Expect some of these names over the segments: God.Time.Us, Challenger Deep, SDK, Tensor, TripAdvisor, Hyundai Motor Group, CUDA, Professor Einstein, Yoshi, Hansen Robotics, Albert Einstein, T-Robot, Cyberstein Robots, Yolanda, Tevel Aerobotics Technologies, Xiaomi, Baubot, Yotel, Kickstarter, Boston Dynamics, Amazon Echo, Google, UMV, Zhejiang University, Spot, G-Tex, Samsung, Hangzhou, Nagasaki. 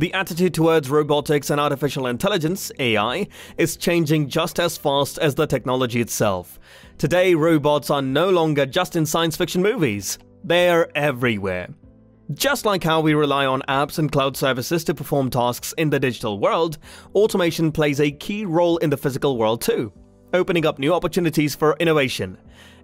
The attitude towards robotics and artificial intelligence, AI, is changing just as fast as the technology itself. Today, robots are no longer just in science fiction movies. They're everywhere. Just like how we rely on apps and cloud services to perform tasks in the digital world, automation plays a key role in the physical world too, opening up new opportunities for innovation.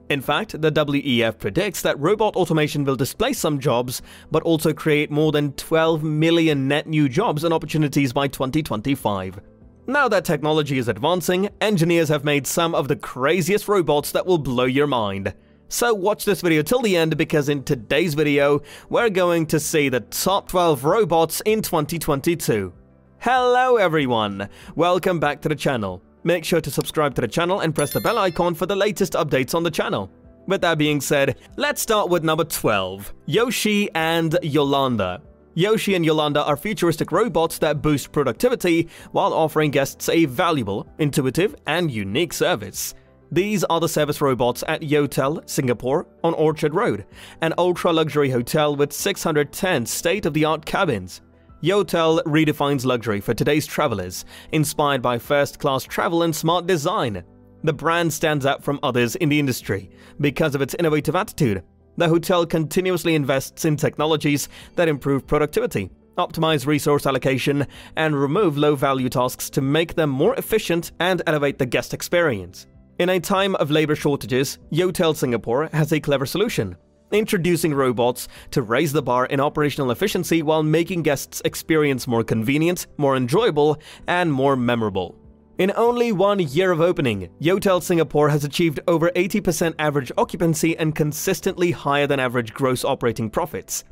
In fact, the WEF predicts that robot automation will displace some jobs, but also create more than 12 million net new jobs and opportunities by 2025. Now that technology is advancing, engineers have made some of the craziest robots that will blow your mind. So watch this video till the end, because in today's video, we're going to see the top 12 robots in 2022. Hello everyone! Welcome back to the channel. Make sure to subscribe to the channel and press the bell icon for the latest updates on the channel. With that being said, let's start with number 12, Yoshi and Yolanda. Yoshi and Yolanda are futuristic robots that boost productivity while offering guests a valuable, intuitive, and unique service. These are the service robots at Yotel, Singapore, on Orchard Road, an ultra-luxury hotel with 610 state-of-the-art cabins. Yotel redefines luxury for today's travelers, inspired by first-class travel and smart design. The brand stands out from others in the industry because of its innovative attitude. The hotel continuously invests in technologies that improve productivity, optimize resource allocation, and remove low-value tasks to make them more efficient and elevate the guest experience. In a time of labor shortages, Yotel Singapore has a clever solution, introducing robots to raise the bar in operational efficiency while making guests' experience more convenient, more enjoyable, and more memorable. In only 1 year of opening, Yotel Singapore has achieved over 80% average occupancy and consistently higher than average gross operating profits.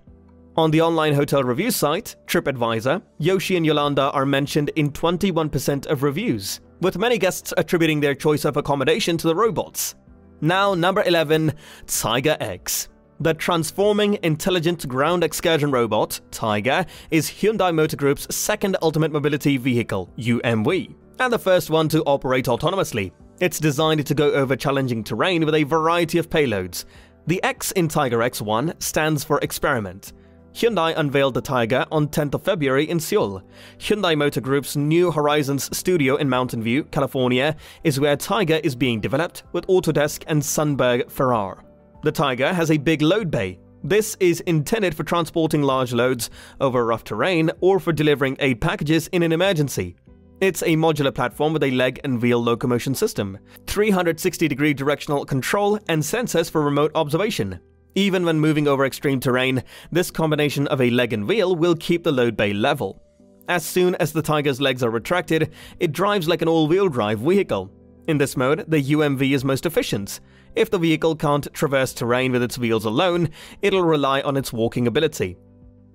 On the online hotel review site, TripAdvisor, Yoshi and Yolanda are mentioned in 21% of reviews, with many guests attributing their choice of accommodation to the robots. Now, number 11, Tiger X. The transforming, intelligent ground excursion robot, Tiger, is Hyundai Motor Group's second ultimate mobility vehicle, UMV, and the first one to operate autonomously. It's designed to go over challenging terrain with a variety of payloads. The X in Tiger X1 stands for experiment. Hyundai unveiled the Tiger on 10th of February in Seoul. Hyundai Motor Group's New Horizons studio in Mountain View, California, is where Tiger is being developed with Autodesk and Sunberg Ferrari. The Tiger has a big load bay. This is intended for transporting large loads over rough terrain or for delivering aid packages in an emergency. It's a modular platform with a leg and wheel locomotion system, 360-degree directional control, and sensors for remote observation. Even when moving over extreme terrain, this combination of a leg and wheel will keep the load bay level. As soon as the Tiger's legs are retracted, it drives like an all-wheel drive vehicle. In this mode, the UMV is most efficient. If the vehicle can't traverse terrain with its wheels alone, it'll rely on its walking ability.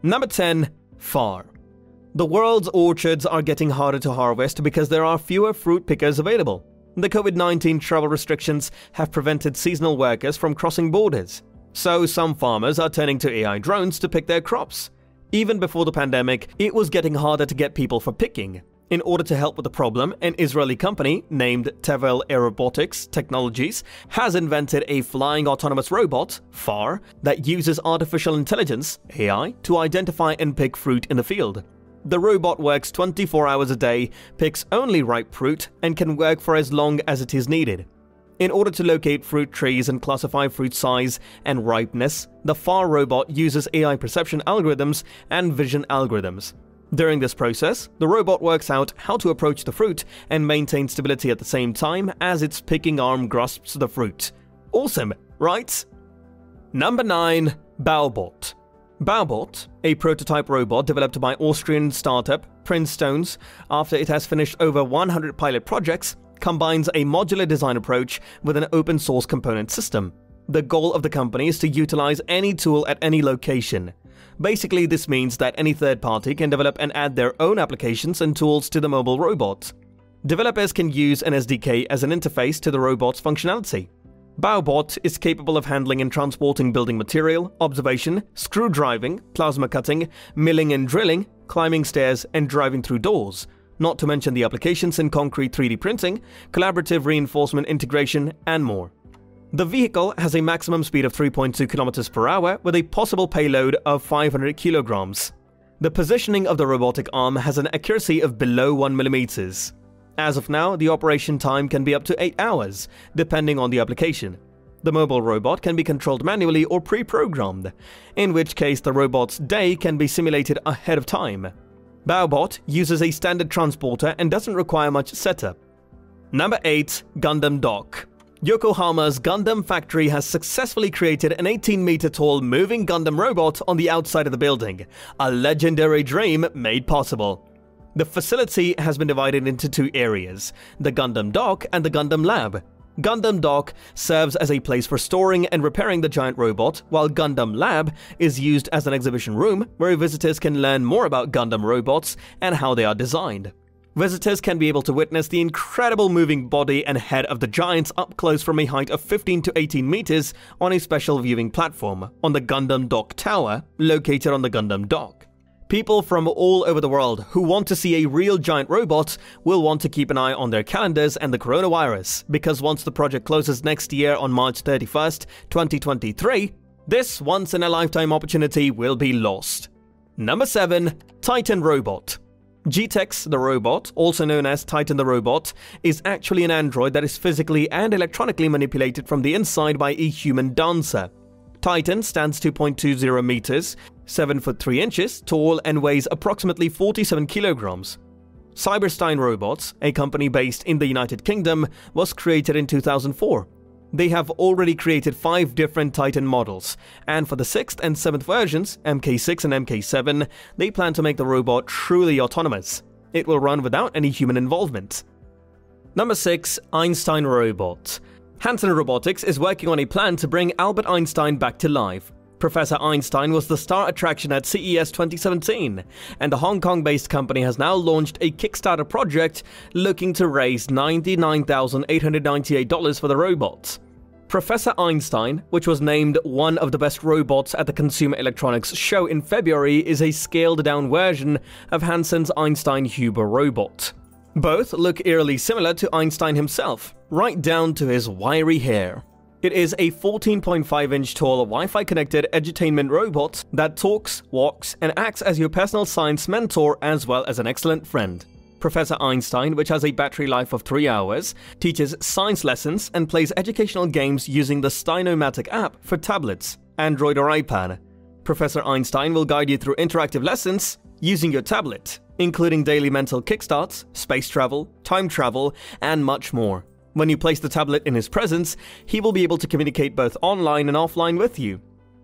Number 10, FAR. The world's orchards are getting harder to harvest because there are fewer fruit pickers available. The COVID-19 travel restrictions have prevented seasonal workers from crossing borders. So some farmers are turning to AI drones to pick their crops. Even before the pandemic, it was getting harder to get people for picking. In order to help with the problem, an Israeli company named Tevel Aerobotics Technologies has invented a flying autonomous robot, FAR, that uses artificial intelligence, AI, to identify and pick fruit in the field. The robot works 24 hours a day, picks only ripe fruit, and can work for as long as it is needed. In order to locate fruit trees and classify fruit size and ripeness, the FAR robot uses AI perception algorithms and vision algorithms. During this process, the robot works out how to approach the fruit and maintain stability at the same time as its picking arm grasps the fruit. Awesome, right? Number 9, Baubot. Baubot, a prototype robot developed by Austrian startup Prince Stones after it has finished over 100 pilot projects, combines a modular design approach with an open-source component system. The goal of the company is to utilize any tool at any location. Basically, this means that any third party can develop and add their own applications and tools to the mobile robot. Developers can use an SDK as an interface to the robot's functionality. Baubot is capable of handling and transporting building material, observation, screw driving, plasma cutting, milling and drilling, climbing stairs, and driving through doors, not to mention the applications in concrete 3D printing, collaborative reinforcement integration, and more. The vehicle has a maximum speed of 3.2 km/h with a possible payload of 500 kg. The positioning of the robotic arm has an accuracy of below 1 mm. As of now, the operation time can be up to 8 hours, depending on the application. The mobile robot can be controlled manually or pre-programmed, in which case the robot's day can be simulated ahead of time. Baubot uses a standard transporter and doesn't require much setup. Number 8. Gundam Dock. Yokohama's Gundam factory has successfully created an 18-meter-tall moving Gundam robot on the outside of the building, a legendary dream made possible. The facility has been divided into two areas, the Gundam Dock and the Gundam Lab. Gundam Dock serves as a place for storing and repairing the giant robot, while Gundam Lab is used as an exhibition room where visitors can learn more about Gundam robots and how they are designed. Visitors can be able to witness the incredible moving body and head of the giants up close from a height of 15 to 18 meters on a special viewing platform on the Gundam Dock Tower, located on the Gundam Dock. People from all over the world who want to see a real giant robot will want to keep an eye on their calendars and the coronavirus, because once the project closes next year on March 31st, 2023, this once-in-a-lifetime opportunity will be lost. Number 7. Titan Robot. G-Tex the robot, also known as Titan the Robot, is actually an android that is physically and electronically manipulated from the inside by a human dancer. Titan stands 2.20 meters, 7 foot 3 inches tall and weighs approximately 47 kilograms. Cyberstein Robots, a company based in the United Kingdom, was created in 2004. They have already created 5 different Titan models, and for the 6th and 7th versions, MK6 and MK7, they plan to make the robot truly autonomous. It will run without any human involvement. Number 6. Einstein Robot. Hansen Robotics is working on a plan to bring Albert Einstein back to life. Professor Einstein was the star attraction at CES 2017, and the Hong Kong-based company has now launched a Kickstarter project looking to raise $99,898 for the robot. Professor Einstein, which was named one of the best robots at the Consumer Electronics Show in February, is a scaled-down version of Hansen's Einstein-Huber robot. Both look eerily similar to Einstein himself, right down to his wiry hair. It is a 14.5-inch tall Wi-Fi connected edutainment robot that talks, walks, and acts as your personal science mentor as well as an excellent friend. Professor Einstein, which has a battery life of 3 hours, teaches science lessons and plays educational games using the Steinomatic app for tablets, Android or iPad. Professor Einstein will guide you through interactive lessons using your tablet, including daily mental kickstarts, space travel, time travel, and much more. When you place the tablet in his presence, he will be able to communicate both online and offline with you.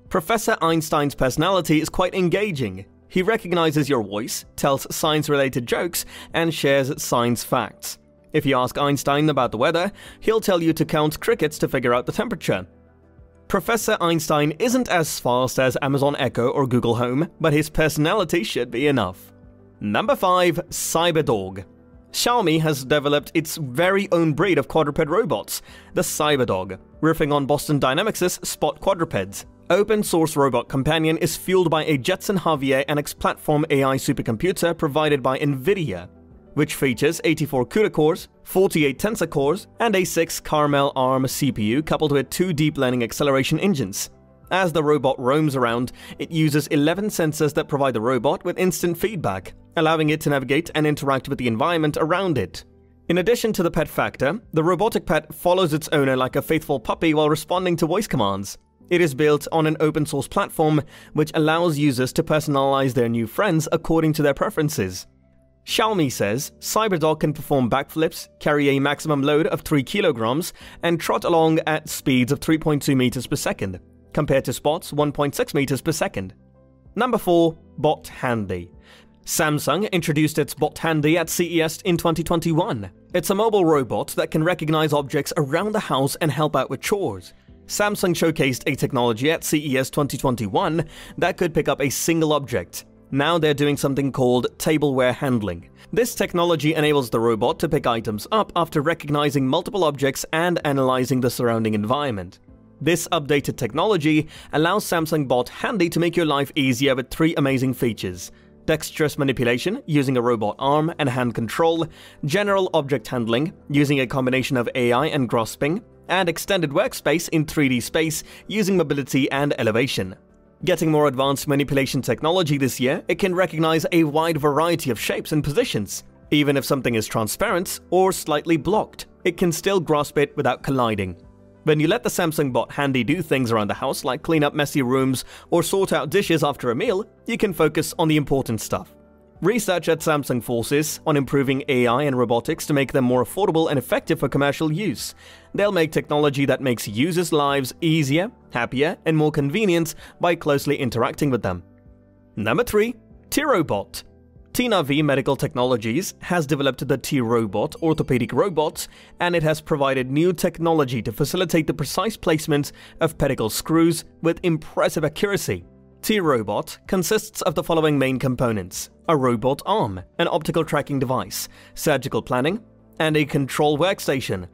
Professor Einstein's personality is quite engaging. He recognizes your voice, tells science-related jokes, and shares science facts. If you ask Einstein about the weather, he'll tell you to count crickets to figure out the temperature. Professor Einstein isn't as fast as Amazon Echo or Google Home, but his personality should be enough. Number 5. CyberDog. Xiaomi has developed its very own breed of quadruped robots, the CyberDog, riffing on Boston Dynamics' Spot quadrupeds. Open-source robot companion is fueled by a Jetson Xavier NX platform AI supercomputer provided by NVIDIA, which features 84 CUDA cores, 48 Tensor cores, and a 6 Carmel ARM CPU coupled with 2 deep learning acceleration engines. As the robot roams around, it uses 11 sensors that provide the robot with instant feedback, allowing it to navigate and interact with the environment around it. In addition to the pet factor, the robotic pet follows its owner like a faithful puppy while responding to voice commands. It is built on an open-source platform which allows users to personalize their new friends according to their preferences. Xiaomi says CyberDog can perform backflips, carry a maximum load of 3 kilograms, and trot along at speeds of 3.2 meters per second, compared to Spot's 1.6 meters per second. Number 4. Bot Handy. Samsung introduced its Bot Handy at CES in 2021. It's a mobile robot that can recognize objects around the house and help out with chores. Samsung showcased a technology at CES 2021 that could pick up a single object. Now they're doing something called tableware handling. This technology enables the robot to pick items up after recognizing multiple objects and analyzing the surrounding environment. This updated technology allows Samsung Bot Handy to make your life easier with 3 amazing features: dexterous manipulation using a robot arm and hand control, general object handling using a combination of AI and grasping, and extended workspace in 3D space using mobility and elevation. Getting more advanced manipulation technology this year, it can recognize a wide variety of shapes and positions. Even if something is transparent or slightly blocked, it can still grasp it without colliding. When you let the Samsung Bot Handy do things around the house like clean up messy rooms or sort out dishes after a meal, you can focus on the important stuff. Research at Samsung focuses on improving AI and robotics to make them more affordable and effective for commercial use. They'll make technology that makes users' lives easier, happier, and more convenient by closely interacting with them. Number 3. T-Robot. TNAV Medical Technologies has developed the T-Robot orthopedic robot, and it has provided new technology to facilitate the precise placement of pedicle screws with impressive accuracy. T-Robot consists of the following main components: a robot arm, an optical tracking device, surgical planning, and a control workstation.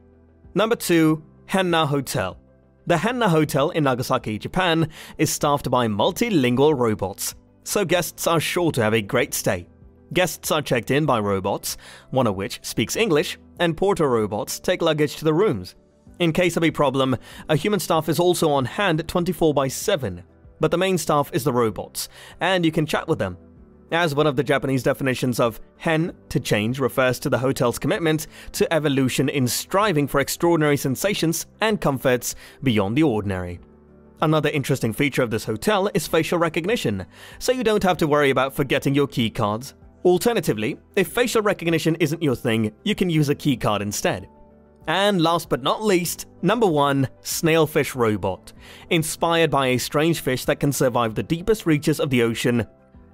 Number 2. Henna Hotel. The Henna Hotel in Nagasaki, Japan is staffed by multilingual robots, so guests are sure to have a great stay. Guests are checked in by robots, one of which speaks English, and porter robots take luggage to the rooms. In case of a problem, a human staff is also on hand 24/7. But the main staff is the robots, and you can chat with them. As one of the Japanese definitions of hen, to change, refers to the hotel's commitment to evolution in striving for extraordinary sensations and comforts beyond the ordinary. Another interesting feature of this hotel is facial recognition, so you don't have to worry about forgetting your key cards. Alternatively, if facial recognition isn't your thing, you can use a key card instead. And last but not least, number 1, Snailfish Robot. Inspired by a strange fish that can survive the deepest reaches of the ocean,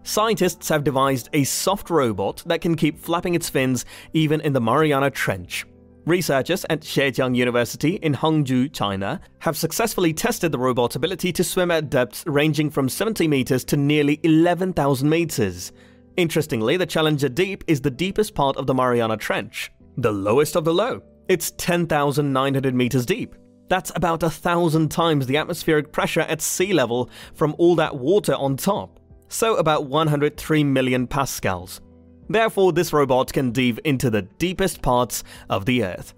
scientists have devised a soft robot that can keep flapping its fins even in the Mariana Trench. Researchers at Zhejiang University in Hangzhou, China, have successfully tested the robot's ability to swim at depths ranging from 70 meters to nearly 11,000 meters. Interestingly, the Challenger Deep is the deepest part of the Mariana Trench, the lowest of the low. It's 10,900 meters deep. That's about 1,000 times the atmospheric pressure at sea level from all that water on top, so about 103 million pascals. Therefore, this robot can dive into the deepest parts of the Earth.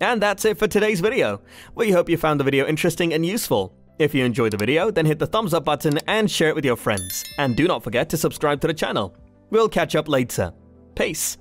And that's it for today's video. We hope you found the video interesting and useful. If you enjoyed the video, then hit the thumbs up button and share it with your friends. And do not forget to subscribe to the channel. We'll catch up later. Peace.